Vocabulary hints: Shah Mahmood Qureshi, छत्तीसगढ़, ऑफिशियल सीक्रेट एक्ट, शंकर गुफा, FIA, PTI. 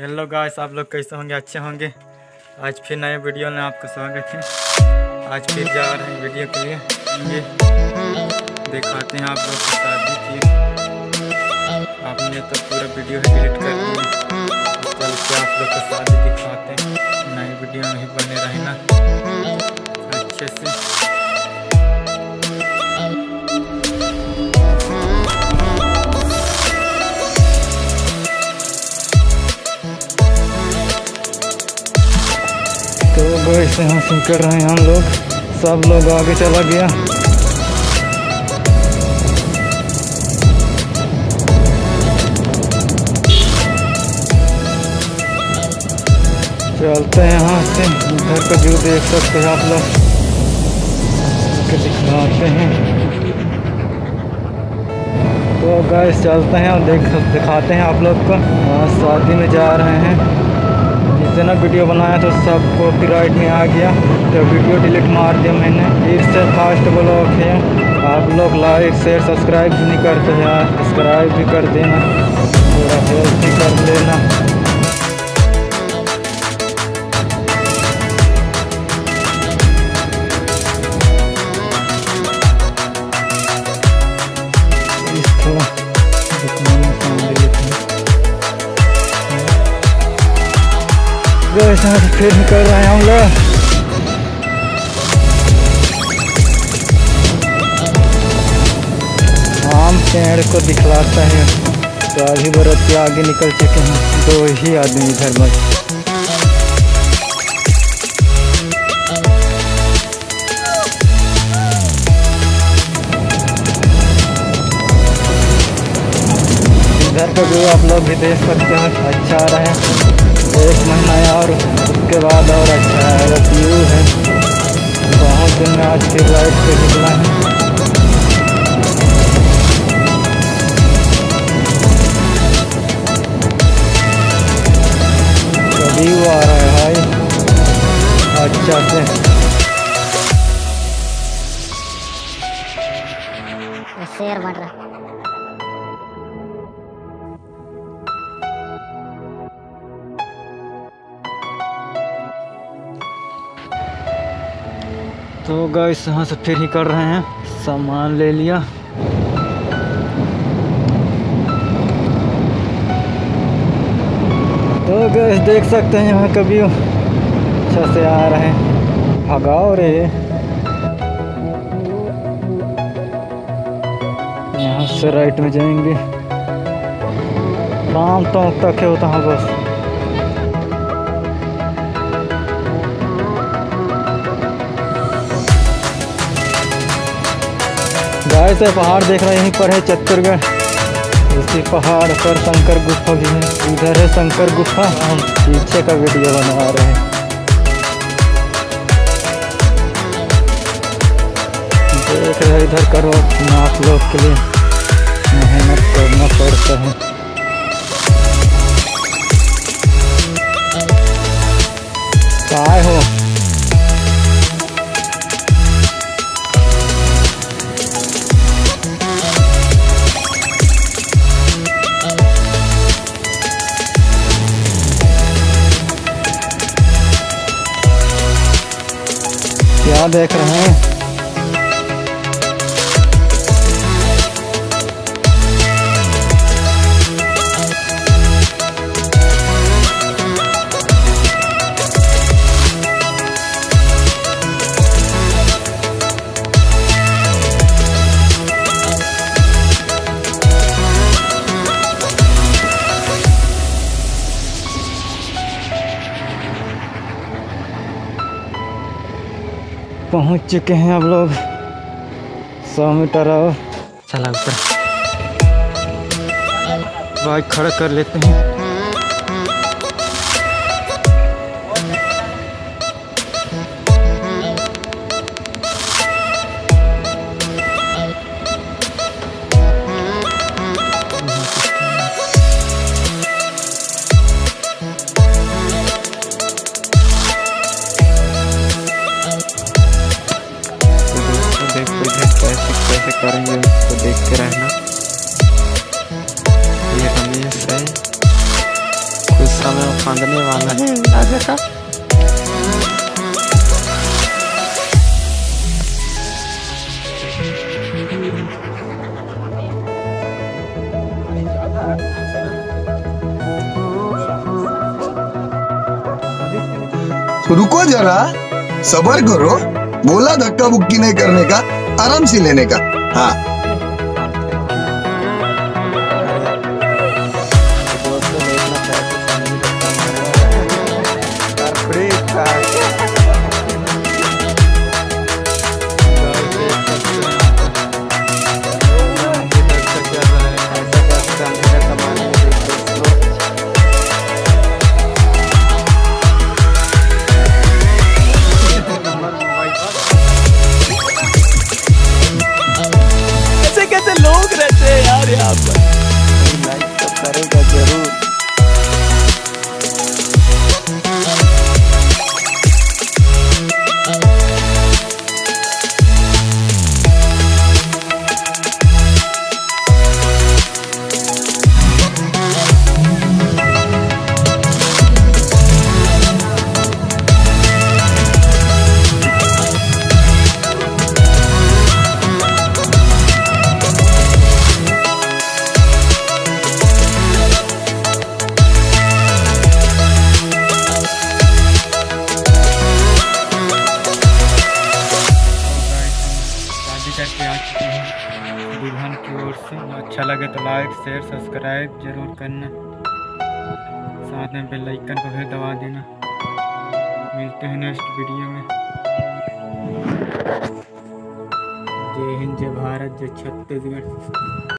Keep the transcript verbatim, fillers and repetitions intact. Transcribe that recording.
Hello guys, आप लोग कैसे होंगे? अच्छे होंगे। आज फिर नए वीडियो में आपका स्वागत है। आज फिर जा रहे हैं वीडियो के लिए, ये दिखाते हैं आप लोग के साथ। आपने तो पूरा वीडियो डिलीट कर दिया, चल के आप लोग के साथ दिखाते हैं। नए वीडियो में ही बने रहना अच्छे से। तो वैसे हम सिंह कर रहे हैं, हम लोग सब लोग आगे चला गया। चलते हैं यहाँ से, घर का व्यू देख सकते हैं आप लोग, दिखाते हैं। तो गाइस चलते हैं और देख दिखाते हैं आप लोग को। शादी में जा रहे हैं, जितना वीडियो बनाया तो सब कॉपीराइट में आ गया, तो वीडियो डिलीट मार दिया मैंने। इससे फास्ट ब्लॉग है, आप लोग लाइक शेयर सब्सक्राइब भी नहीं करते यार, सब्सक्राइब भी कर देना, पूरा हेल्प भी कर लेना। फिर निकल रहे हैं हम लोग। आम पेड़ को दिखलाता है, तो आधी बरत के आगे निकल चुके हैं। दो ही आदमी इधर बस। इधर का व्यू आप लोग भी देख सकते हैं, अच्छा आ रहा है। एक महीना और उसके बाद और अच्छा है व्यू है। बहुत दिन में आज की लाइट पे निकला है। कभी वो आ रहा है भाई अच्छा से। शेर बन रहा है तो गाइस यहाँ से फिर ही कर रहे हैं, सामान ले लिया। तो गाइस देख सकते हैं यहाँ कभी अच्छा से आ रहे हैं। भगाओ रे, यहाँ से राइट में जाएंगे। राम टोंक तक है होता है बस। ऐसे पहाड़ देख रहे हैं, यहीं पर है छत्तीसगढ़। इसी पहाड़ पर शंकर गुफा भी है। इधर है शंकर गुफा, हम पीछे का वीडियो बना रहे हैं। देख रहे हैं इधर करो, आप लोग के लिए मेहनत करना पड़ता है। काय हो क्या देख रहे हैं? पहुंच चुके हैं अब लोग। सौ मीटर और चला, ऊपर बाइक खड़ा कर लेते हैं। करेंगे उसको देखते रहना। ये हमेशा रास्ता में फांदने वाला है राजा का। रुको जरा, सब्र करो, बोला धक्का बुक्की नहीं करने का, आराम से लेने का। हाँ दुल्हन की ओर से, अच्छा लगे तो लाइक शेयर सब्सक्राइब जरूर करना, साथ में बेल आइकन को भी दबा देना। मिलते हैं नेक्स्ट वीडियो में। जय हिंद, जय भारत, जय छत्तीसगढ़।